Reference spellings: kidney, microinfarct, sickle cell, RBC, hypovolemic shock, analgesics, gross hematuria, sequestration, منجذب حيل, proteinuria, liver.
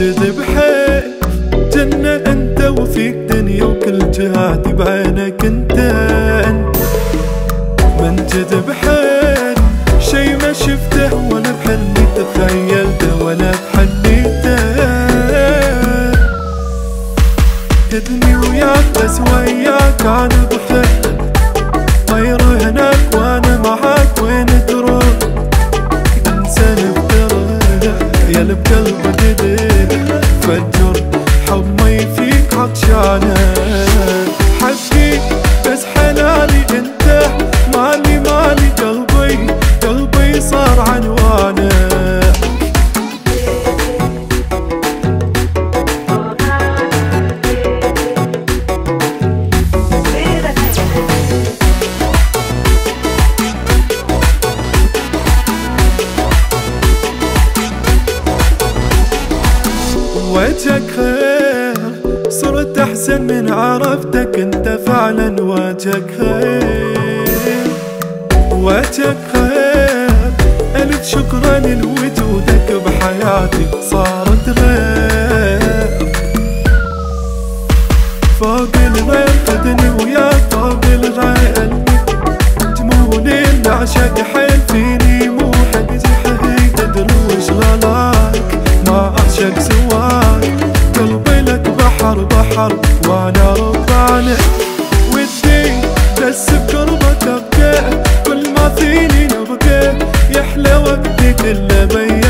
منجذب حيل جنة انت وفيك دنيا وكل جهاتي بعينك انت منجذب حيل شي ما شفته ولا بحلمي تخيلته ولا بحنيته قدني وياك بس وياك انا بحبك طير هناك وانا معاك وين تروح انسان بترد يا اللي بقلبك جديد فجر حب ما يفيك عطشانه حقي بس حلالي انت مالي قلبي صار عنوانه وجهك خير صرت احسن من عرفتك انت فعلا وجهك خير وجهك خير ألف شكرا لوجودك بحياتي صارت غير فوق الغير خدني وياك فوق الغير جموني نعشق حيل فيني مو حقي حقي تدري وش غلاك ما أعشق سواك قلبي لك بحر وانا ربعنا ودي بس بقربك ابقى كل ما فيني نبقى يحلى وقتي كله بيا